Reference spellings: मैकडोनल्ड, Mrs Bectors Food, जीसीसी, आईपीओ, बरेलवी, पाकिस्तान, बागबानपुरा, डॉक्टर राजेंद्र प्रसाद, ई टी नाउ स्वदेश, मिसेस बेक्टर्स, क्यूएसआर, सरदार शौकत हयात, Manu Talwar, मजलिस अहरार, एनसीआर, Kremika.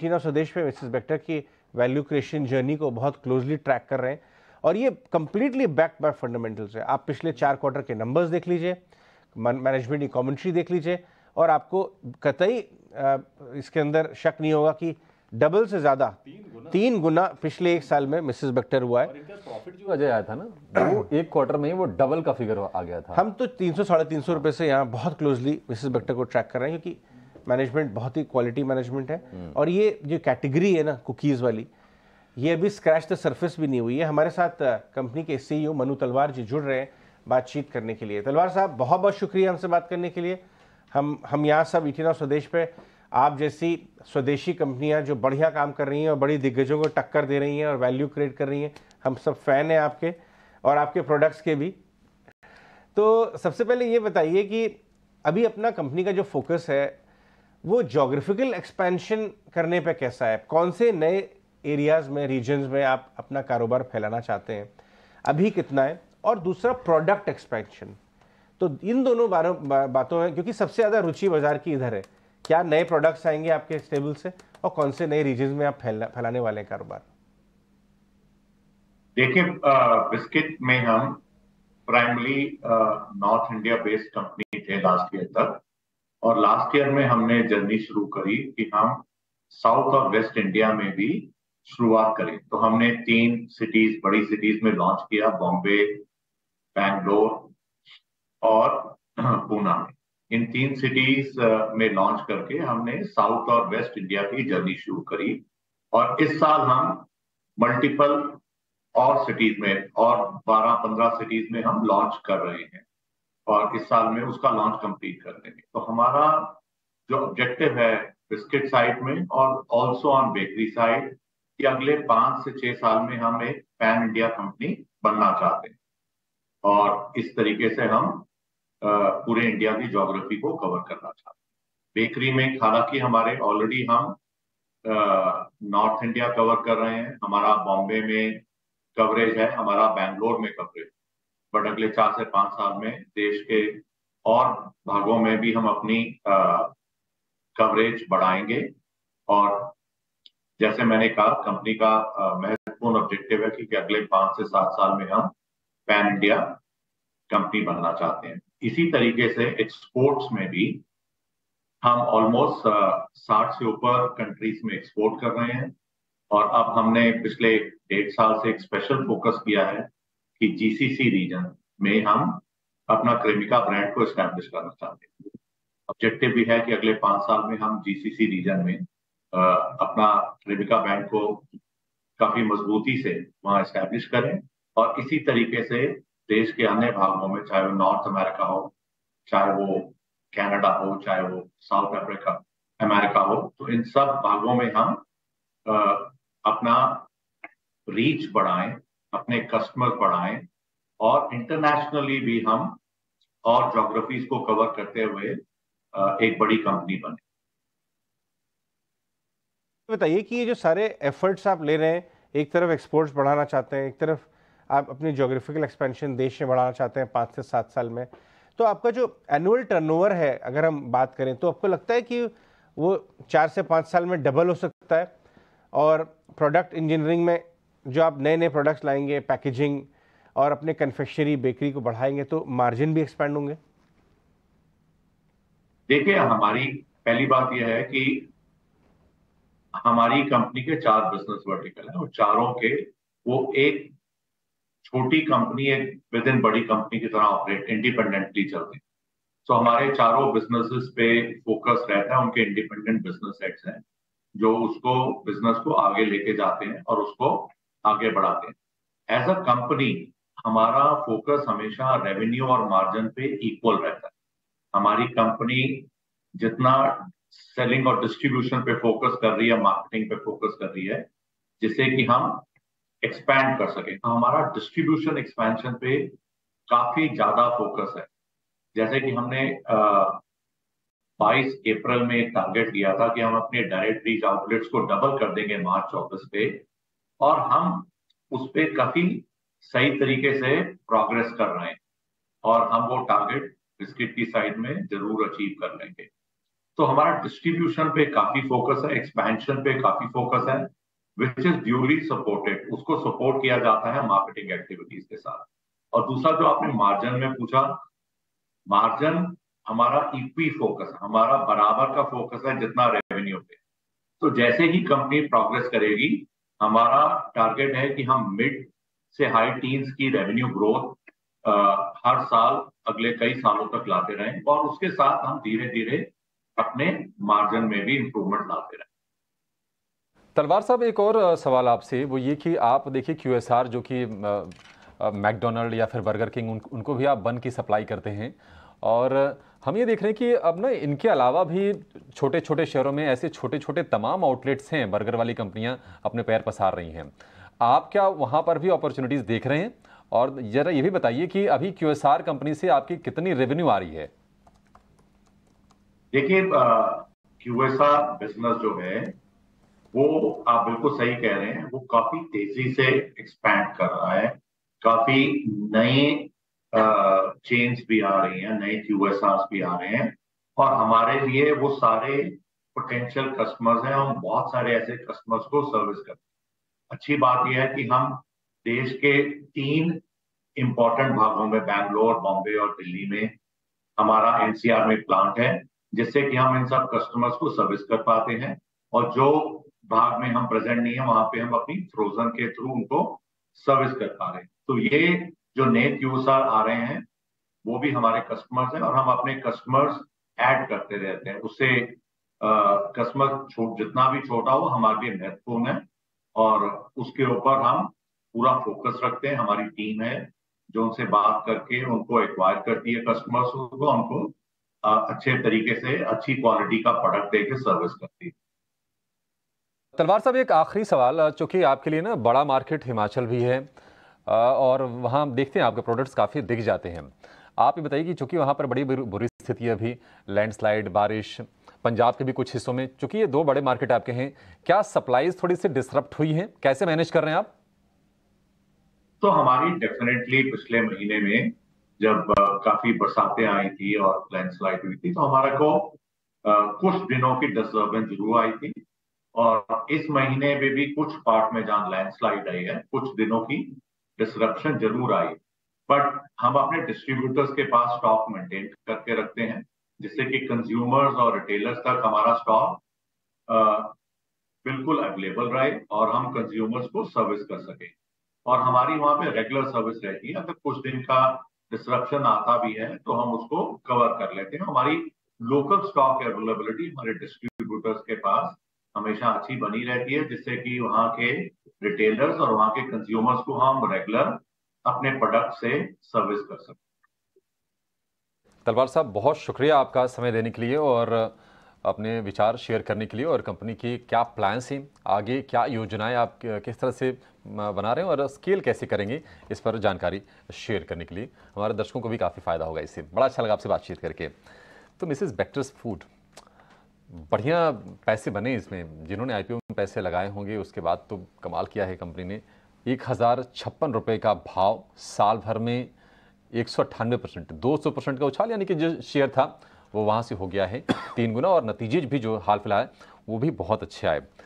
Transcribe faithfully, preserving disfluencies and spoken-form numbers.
ई टी नाउ स्वदेश में मिसेस बेक्टर की वैल्यू क्रिएशन जर्नी को बहुत क्लोजली ट्रैक कर रहे हैं और ये कंप्लीटली बैक्ड बाय फंडामेंटल्स है। आप पिछले चार क्वार्टर के नंबर्स देख लीजिए, मैनेजमेंट की कमेंट्री देख लीजिए और आपको कतई इसके अंदर शक नहीं होगा कि डबल से ज़्यादा तीन, तीन गुना पिछले एक साल में मिसेस बेक्टर हुआ है। और इनका प्रॉफिट जो अजय आया था ना वो एक क्वार्टर में ही वो डबल का फिगर आ गया था। हम तो तीन सौ साढ़े तीन सौ रुपये से यहाँ बहुत क्लोजली मिसेस बेक्टर को ट्रैक कर रहे हैं क्योंकि मैनेजमेंट बहुत ही क्वालिटी मैनेजमेंट है। और ये जो कैटेगरी है ना कुकीज़ वाली, ये अभी स्क्रैच द सर्फेस भी नहीं हुई है। हमारे साथ कंपनी के सीईओ मनु तलवार जी जुड़ रहे हैं बातचीत करने के लिए। तलवार साहब बहुत बहुत शुक्रिया हमसे बात करने के लिए। हम हम यहाँ सब ई टी नाउ स्वदेश पे आप जैसी स्वदेशी कंपनियाँ जो बढ़िया काम कर रही हैं और बड़ी दिग्गजों को टक्कर दे रही हैं और वैल्यू क्रिएट कर रही हैं, हम सब फैन हैं आपके और आपके प्रोडक्ट्स के भी। तो सबसे पहले ये बताइए कि अभी अपना कंपनी का जो फोकस है वो जोग्राफिकल एक्सपेंशन करने पे कैसा है, कौन से नए एरियाज़ में रीजन्स में आप अपना कारोबार फैलाना चाहते हैं, अभी कितना है, और दूसरा प्रोडक्ट एक्सपेंशन। तो इन दोनों बातों में क्योंकि सबसे ज़्यादा रुचि बाज़ार की इधर है, क्या नए प्रोडक्ट्स आएंगे आपके स्टेबल से और कौन से नए रीजन्स में आप फैला फैलाने वाले हैं कारोबार? देखिए, बिस्किट में हम primarily north India based company थे लास्ट ईयर तक, और लास्ट ईयर में हमने जर्नी शुरू करी कि हम साउथ और वेस्ट इंडिया में भी शुरुआत करें। तो हमने तीन सिटीज, बड़ी सिटीज में लॉन्च किया, बॉम्बे, बैंगलोर और पूना में। इन तीन सिटीज में लॉन्च करके हमने साउथ और वेस्ट इंडिया की जर्नी शुरू करी और इस साल हम मल्टीपल और सिटीज में और बारह पंद्रह सिटीज में हम लॉन्च कर रहे हैं और इस साल में उसका लॉन्च कंप्लीट कर देंगे। तो हमारा जो ऑब्जेक्टिव है बिस्किट साइड में और ऑल्सो ऑन बेकरी साइड कि अगले पांच से छह साल में हम एक पैन इंडिया कंपनी बनना चाहते हैं और इस तरीके से हम पूरे इंडिया की ज्योग्राफी को कवर करना चाहते हैं। बेकरी में हालांकि हमारे ऑलरेडी हम नॉर्थ इंडिया कवर कर रहे हैं, हमारा बॉम्बे में कवरेज है, हमारा बेंगलोर में कवरेज, बट अगले चार से पांच साल में देश के और भागों में भी हम अपनी कवरेज बढ़ाएंगे। और जैसे मैंने कहा, कंपनी का महत्वपूर्ण ऑब्जेक्टिव है कि, कि अगले पांच से सात साल में हम पैन इंडिया कंपनी बनना चाहते हैं। इसी तरीके से एक्सपोर्ट्स में भी हम ऑलमोस्ट साठ से ऊपर कंट्रीज में एक्सपोर्ट कर रहे हैं और अब हमने पिछले डेढ़ साल से एक स्पेशल फोकस किया है कि जीसीसी रीजन में हम अपना क्रेमिका ब्रांड को एस्टैब्लिश करना चाहते हैं। ऑब्जेक्टिव भी है कि अगले पांच साल में हम जीसीसी रीजन में आ, अपना क्रेमिका ब्रांड को काफी मजबूती से वहां एस्टैब्लिश करें और इसी तरीके से देश के अन्य भागों में, चाहे वो नॉर्थ अमेरिका हो, चाहे वो कैनेडा हो, चाहे वो साउथ अफ्रीका अमेरिका हो, तो इन सब भागों में हम आ, अपना रीच बढ़ाएं, अपने कस्टमर बढ़ाएं और इंटरनेशनली भी हम और ज्योग्राफीज को कवर करते हुए एक बड़ी कंपनी बने। बताइए कि ये जो सारे एफर्ट्स आप ले रहे हैं, एक तरफ एक्सपोर्ट्स बढ़ाना चाहते हैं, एक तरफ आप अपनी ज्योग्राफिकल एक्सपेंशन देश में बढ़ाना चाहते हैं पाँच से सात साल में, तो आपका जो एनुअल टर्नओवर है अगर हम बात करें तो आपको लगता है कि वो चार से पाँच साल में डबल हो सकता है? और प्रोडक्ट इंजीनियरिंग में जो आप नए नए प्रोडक्ट्स लाएंगे, पैकेजिंग और अपने कन्फेक्शनरी बेकरी को बढ़ाएंगे, तो मार्जिन भी एक्सपेंड होंगे? देखिए, हमारी पहली बात यह है कि हमारी कंपनी के चार बिजनेस वर्टिकल हैं और चारों के वो एक छोटी कंपनी एक विद इन बड़ी कंपनी की तरह ऑपरेट इंडिपेंडेंटली चलते हैं। सो हमारे चारों बिजनेसेस पे फोकस रहता है, उनके इंडिपेंडेंट बिजनेस सेट्स हैं जो उसको बिजनेस को आगे लेके जाते हैं और उसको आगे बढ़ाते हैं। एज अ कंपनी हमारा फोकस हमेशा रेवेन्यू और मार्जिन पे इक्वल रहता है। हमारी कंपनी जितना सेलिंग और डिस्ट्रीब्यूशन पे फोकस कर रही है, मार्केटिंग पे फोकस कर रही है, जिससे कि हम एक्सपैंड कर सके। तो हमारा डिस्ट्रीब्यूशन एक्सपेंशन पे काफी ज्यादा फोकस है। जैसे कि हमने बाईस अप्रैल में एक टारगेट लिया था कि हम अपने डायरेक्ट रीच आउटलेट्स को डबल कर देंगे मार्च ऑगस्ट पे, और हम उस पर काफी सही तरीके से प्रोग्रेस कर रहे हैं और हम वो टारगेट बिस्किट की साइड में जरूर अचीव कर लेंगे। तो हमारा डिस्ट्रीब्यूशन पे काफी फोकस है, एक्सपेंशन पे काफी फोकस है, विच इज ड्यूली सपोर्टेड, उसको सपोर्ट किया जाता है मार्केटिंग एक्टिविटीज के साथ। और दूसरा जो आपने मार्जिन में पूछा, मार्जिन हमारा इक्वी फोकस, हमारा बराबर का फोकस है जितना रेवेन्यू पे। तो जैसे ही कंपनी प्रोग्रेस करेगी, हमारा टारगेट है कि हम मिड से हाई टीन्स की रेवेन्यू ग्रोथ हर साल अगले कई सालों तक लाते रहें, और उसके साथ हम धीरे धीरे अपने मार्जिन में भी इंप्रूवमेंट लाते रहें। तलवार साहब, एक और सवाल आपसे, वो ये कि आप देखिए क्यूएसआर जो कि मैकडोनल्ड या फिर बर्गर किंग, उन, उनको भी आप बन की सप्लाई करते हैं, और हम ये देख रहे हैं कि अब ना इनके अलावा भी छोटे छोटे शहरों में ऐसे छोटे छोटे तमाम आउटलेट्स हैं, बर्गर वाली कंपनियां अपने पैर पसार रही हैं। आप क्या वहां पर भी अपॉर्चुनिटीज़ देख रहे हैं? और जरा ये भी बताइए कि अभी क्यूएसआर कंपनी से आपकी कितनी रेवेन्यू आ रही है? देखिए, क्यूएसआर बिजनेस जो है वो आप बिल्कुल सही कह रहे हैं, वो काफ़ी तेज़ी से एक्सपैंड कर रहा है। काफ़ी नए चेन्स भी आ रही हैं, नए क्यूएसआर भी आ रहे हैं, और हमारे लिए वो सारे पोटेंशियल कस्टमर्स हैं। हम बहुत सारे ऐसे कस्टमर्स को सर्विस करते हैं। अच्छी बात यह है कि हम देश के तीन इम्पोर्टेंट भागों में, बैंगलोर, बॉम्बे और दिल्ली में हमारा एनसीआर में प्लांट है, जिससे कि हम इन सब कस्टमर्स को सर्विस कर पाते हैं। और जो भाग में हम प्रेजेंट नहीं है, वहां पे हम अपनी फ्रोजन के थ्रू उनको सर्विस कर पा रहे हैं। तो ये जो नए क्यूएसआर आ रहे हैं वो भी हमारे कस्टमर्स हैं, और हम अपने कस्टमर्स ऐड करते रहते हैं। उससे कस्टमर जितना भी छोटा हो हमारे लिए महत्वपूर्ण है, और उसके ऊपर हम पूरा फोकस रखते हैं। हमारी टीम है जो उनसे बात करके उनको एक्वायर करती है कस्टमर्स को, उनको अच्छे तरीके से अच्छी क्वालिटी का प्रोडक्ट देके सर्विस करती है। तलवार साहब, एक आखिरी सवाल, चूँकि आपके लिए ना बड़ा मार्केट हिमाचल भी है, और वहाँ देखते हैं आपके प्रोडक्ट्स काफ़ी दिख जाते हैं। आप ये बताइए कि चूँकि वहाँ पर बड़ी बुरी स्थिति है अभी, लैंडस्लाइड, बारिश, पंजाब के भी कुछ हिस्सों में, चूँकि ये दो बड़े मार्केट आपके हैं, क्या सप्लाईज थोड़ी सी डिसरप्ट हुई हैं? कैसे मैनेज कर रहे हैं आप? तो हमारी डेफिनेटली पिछले महीने में जब काफ़ी बरसातें आई थी और लैंडस्लाइड हुई थी, तो हमारा को कुछ दिनों की डिस्टर्बेंस जरूर आई थी। और इस महीने में भी कुछ पार्ट में जहाँ लैंडस्लाइड आई है, कुछ दिनों की डिसरप्शन जरूर आई, बट हम अपने डिस्ट्रीब्यूटर्स के पास स्टॉक मेंटेन करके रखते हैं, जिससे कि कंज्यूमर्स और रिटेलर्स तक हमारा स्टॉक बिल्कुल अवेलेबल रहे और हम कंज्यूमर्स को सर्विस कर सकें। और हमारी वहाँ पे रेगुलर सर्विस रहती है। अगर कुछ दिन का डिसरप्शन आता भी है तो हम उसको कवर कर लेते हैं। हमारी लोकल स्टॉक अवेलेबिलिटी हमारे डिस्ट्रीब्यूटर्स के पास हमेशा अच्छी बनी रहती है, जिससे कि वहाँ के रिटेलर्स और वहाँ के कंज्यूमर्स को हम रेगुलर अपने प्रोडक्ट से सर्विस कर सकते हैं। तलवार साहब, बहुत शुक्रिया आपका समय देने के लिए और अपने विचार शेयर करने के लिए, और कंपनी की क्या प्लान्स हैं आगे, क्या योजनाएं आप किस तरह से बना रहे हैं और स्केल कैसे करेंगे, इस पर जानकारी शेयर करने के लिए। हमारे दर्शकों को भी काफ़ी फ़ायदा होगा इससे। बड़ा अच्छा लगा आपसे बातचीत करके। तो मिसेस बेक्टर्स फूड, बढ़िया पैसे बने इसमें, जिन्होंने आईपीओ में पैसे लगाए होंगे उसके बाद तो कमाल किया है कंपनी ने। एक हज़ार छप्पन रुपये का भाव, साल भर में एक सौ अट्ठानवे परसेंट, दो सौ परसेंट का उछाल, यानी कि जो शेयर था वो वहाँ से हो गया है तीन गुना, और नतीजे भी जो हाल फिलहाल वो भी बहुत अच्छे आए।